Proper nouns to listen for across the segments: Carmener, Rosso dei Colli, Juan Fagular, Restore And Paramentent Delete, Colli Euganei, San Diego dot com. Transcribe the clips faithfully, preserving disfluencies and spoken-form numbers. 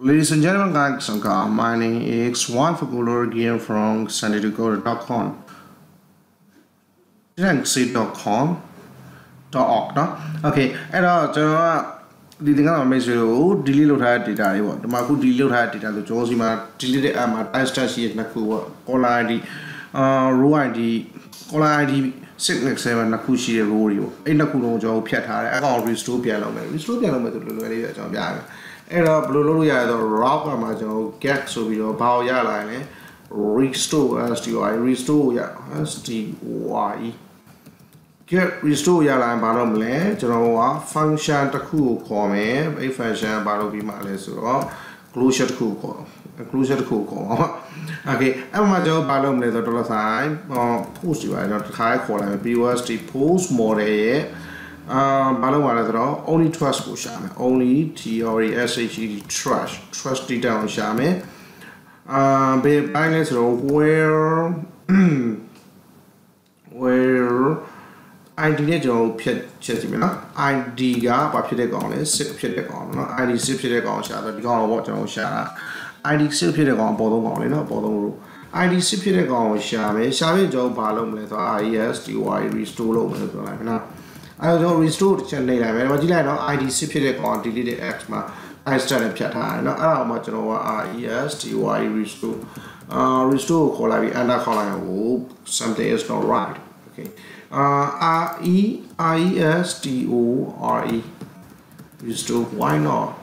Ladies and gentlemen, guys, my name is Juan Fagular again from San Diego dot com. Dot com. Okay, and uh, the thing I made you delete that data. You want to delete that data. The choice you might delete a matter sheet na ku call I D, uh, row I D, call I D six next seven na ku sheet row you. In the kuno job piatar, I can't restore piano. Restore piano method to very job. And a blue yard or rock or majo, get so we are power line. Restore as to I restore ya as to why. Get restore your line bottom left, general function to cool comment, a function bottom be my less or closure to cool closure to cool. Okay, I'm my job bottom left dollar sign or post you. I don't high call and be was the post more a bottom one at all. Only trust for shame, only T R S H E trust, trusty down shame. Uh, be balance where where. I D जो फिर चेंज में ना I D का बाप चेंज कौन है सिर्फ change कौन ना I D सिर्फ चेंज कौन शायद दिखाओ वो चेंज शायद I D सिर्फ चेंज कौन बोलों कौन है ना बोलों रू I D सिर्फ चेंज कौन शायद शायद जो बालों में तो I S T Y restore लो में तो लाइफ ना आयो जो restore चलने लाइफ में वजीला ना I D सिर्फ चेंज कौन delete X में I started चेंज था ना आराम में चलो I S T Y restore restore कोला भी अंडा कोला है वो something is not right. Okay. Uh, R E I E S T O R E. Restore. Why not?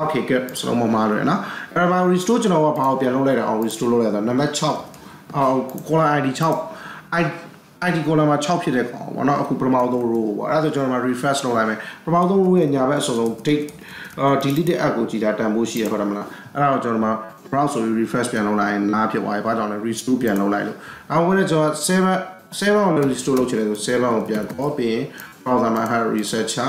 Okay, good. So I'm going to now. And I restore. You know, I'll be able to restore later. Number chop. Uh, call I D chop. I I D call my chop. You know, we're not going to promote the rule. Other general refresh. No, I mean promote the rule. And yeah, so take uh delete the ago. See that I'm busy. But I'm not. Other general. Browser refresh. Be online. Now, be why? But on restore. Be online. I'm going to just save. Seven on restore lo chile seven on pian copy browser ma ha research ha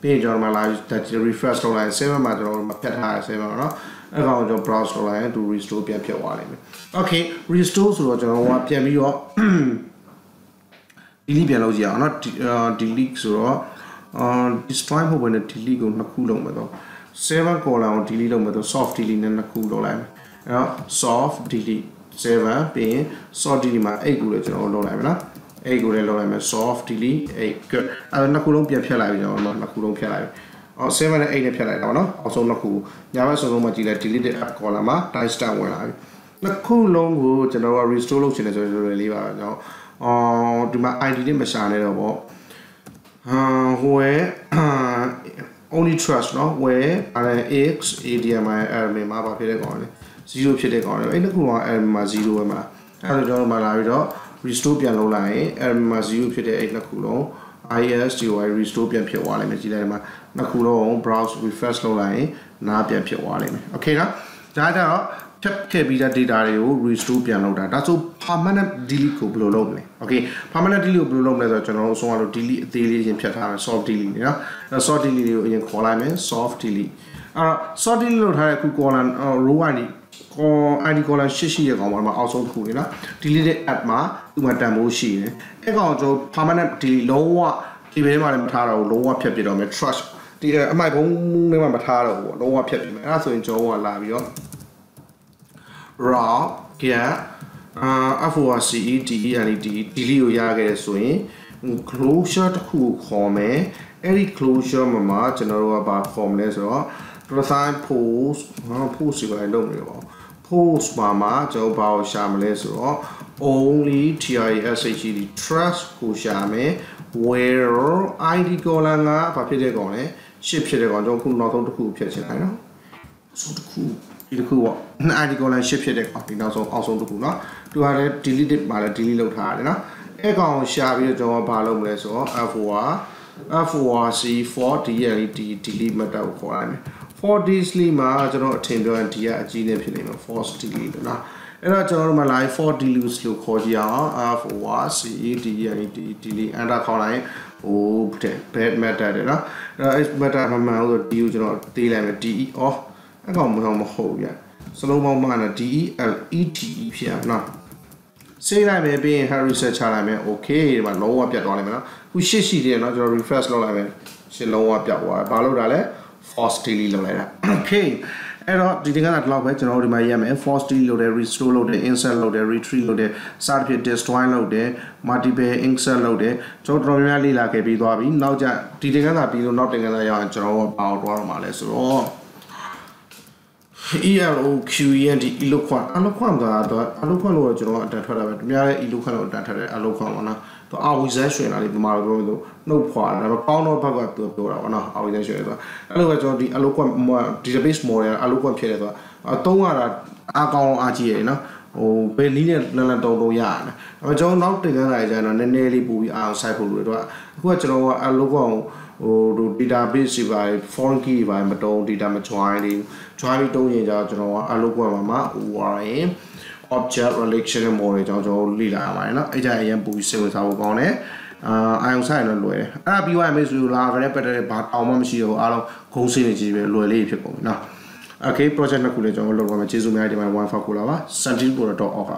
page on ma la that refresh lo line seven ma lo ma phat ha seven no a kaung jo browser lo line to restore pian phat wa lai me. Okay, restore so lo jano wa pian pi yo delete pian lo ji ya no delete so lo destroy ho ban delete ko na khu lo ma to seven column delete lo ma to soft delete na na khu lo lai me soft delete seven pin soft delete ma eight ကိုလည်းကျွန်တော်လုပ်လိုက်ပြီနော်eightကိုလည်းလုပ်လိုက်မယ် soft delete eight အဲ့တော့နှစ်ခုလုံးပြန်ဖြတ်လိုက်ပြီကျွန်တော်တို့နှစ်ခုလုံးဖြတ်လိုက်ပြီအော်sevenနဲ့eightနဲ့ဖြတ်လိုက်တာပေါ့နော်အောက်ဆုံးနှစ်ခုညာဘက်ဆုံးဆုံးမှာကြည့်လိုက် delete app column မှာ time stamp ဝင်လာပြီနှစ်ခုလုံးကိုကျွန်တော်က restore လုပ်ချင်တယ်ဆိုတော့လွယ်လေးပါပဲကျွန်တော်အော်ဒီမှာ I D နဲ့မရှာနေတော့ပေါ့ဟာဟိုရဲ့ only trust နော်ဝယ် R X A D M I admin မှာပါဖြစ်တဲ့ကောင်လေးzero ဖြစ်တဲ့ကောင်လေအဲ့တစ်ခုက error မှာzero ပဲမှာအဲ့တော့ကျွန်တော်မှာလာပြီးတော့ restore ပြန်လုပ်လိုက်ရင် error မှာzero ဖြစ်တဲ့အဲ့တစ်ခုလုံး I S T Y restore ပြန်ဖြစ်သွားလိမ့်မယ်ကြည့်လိုက်ဒီမှာနှစ်ခုလုံး browse refresh လုပ်လိုက်ရင်နားပြန်ဖြစ်သွားလိမ့်မယ် okay နော်ဒါကြတော့ဖြတ်ခဲ့ပြီးတဲ့ data တွေကို restore ပြန်လုပ်တာဒါဆို permanent delete ကိုဘယ်လိုလုပ်မလဲ okay permanent delete ကိုဘယ်လိုလုပ်မလဲဆိုတော့ကျွန်တော်တို့အဆုံးအလို့ delete အသေးလေးချင်းဖြတ်ထားမယ် soft delete နေနော် soft delete တွေကိုအရင်ခေါ်လိုက်မယ် soft delete အဲ့တော့ soft delete လို့ထားတဲ့ခု column row ကနေor I D column six year column ma also khu ni na delete app ma tu ma tan mo shi ne ai kaung jo permanent delete long wa ti be ma le ma tha da long wa phat pi daw me trash ti a mai bong ne ma ma tha daw bo long wa phat pi me a so yin jo wa la bi yo raw get uh F O R C E D E L E T delete yo ya kae so yin closure ta khu kho me ai closure ma ma jano ro ba kho me le so daw pro sign post ha post si ba long ni ba post မှာမှာကျွန်တော်ဘာကိုရှာမလဲဆိုတော့ only trusted trust ကိုရှာမယ် where I D column ကဘာဖြစ်တဲ့ကောင်လဲရှစ်ဖြစ်တဲ့ကောင်ကျွန်တော်ခုနောက်ဆုံးတစ်ခုဖြည့်ချင်တယ်နော်ဆိုတစ်ခုဒီတစ်ခုပေါ့ I D columnရှစ်ဖြစ်တဲ့ကောင်ဒီနောက်ဆုံးအောက်ဆုံးတစ်ခုနော်သူကလည်း delete ပါလဲ delete လုပ်ထားတယ်နော်အဲ့ကောင်ကိုရှာပြီးတော့ကျွန်တော်ဘာလုပ်မလဲဆိုတော့ F O R C four D L E T delete မတော့ခေါ်ရမယ်for this လေးမှာကျွန်တော်အထင်ပြောရင်ဒီကအကြီးနဲ့ဖြစ်နေမှာ force delete လို့နော်အဲ့တော့ကျွန်တော်တို့မှာ live for delete လို့ခေါ်ကြရအောင် F O R C E D E L E T delete enter ခေါ်လိုက်ဟိုတဲ့ bad matter တဲ့နော်အဲ့တော့ matter မှာမှန်လို့ D ကိုကျွန်တော်သေးလိုက်မယ် D E off အဲ့ကောင်မဟုတ်မဟုတ်ပြန်စလုံးပေါင်းမှလည်း D E L E T E ဖြစ်အောင်နော်စေးလိုက်မယ်ပြီးရင် hard reset ချလိုက်မယ် okay ဒီမှာလုံးဝပြတ်သွားလိမ့်မယ်နော်ခုရှစ်ရှိတယ်နော်ကျွန်တော် refresh လုပ်လိုက်မယ်ရှစ်လုံးဝပြတ်သွားတယ်ဘာလို့ဒါလဲ Firstly, okay. Error, the other log by general my M. Firstly, load, restore load, insert load, retrieve load, search destroy load, multiple insert load. So, normally, like a bit of now, the other people not together general about normal. So, E R O, Q E, and Iloquan, Aloquan, the Aloquan or general that heard about Iloquan that heard Aloquan. To avvisare la rimar do no qua la pa no ba ba do do la no avvisare so အဲ့လိုပဲကျွန်တော်ဒီ allocation database model allocation ဖြစ်တယ်ဆိုတော့အသုံးရတာအကောင်အကြီးရယ်နော်ဟိုဘယ်နည်းနဲ့လန်လန်တုံတုံရရနော်အဲ့ကျွန်တော်နောက်တင်ခန်းလာကြရင်တော့နည်းနည်းလေးပို့ပြီးအအောင် site ဖို့လို့တော့အခုကကျွန်တော်က allocation ဟိုဒီ database တွေပါ foreign key တွေပါမတုံ data မ join တွေ join ပြီးတုံးရင်ကြတော့ကျွန်တော်က allocation မှာ O R M object relational model ကြောင့်ကျွန်တော်လေ့လာရပါတယ်เนาะအဲ့ကြအရင်ပူပြီးစေဝင်စားဖို့ကောင်းတယ်အာအာယုံဆိုင်တော့လွယ်တယ်အဲ့ဒါပြီးသွားရင်မိတ်ဆွေတို့လာကြတဲ့ pattern ဘာတောင်မှမရှိတော့ဘူးအားလုံးဂုံးစင်းနေကြီးပဲလွယ်လေးဖြစ်ကုန်ပြီเนาะ okay project နှစ်ခုလည်းကျွန်တော်လုပ်ရမယ်ကျေးဇူးများတင်ပါတယ် one four nine ပါ santico dot org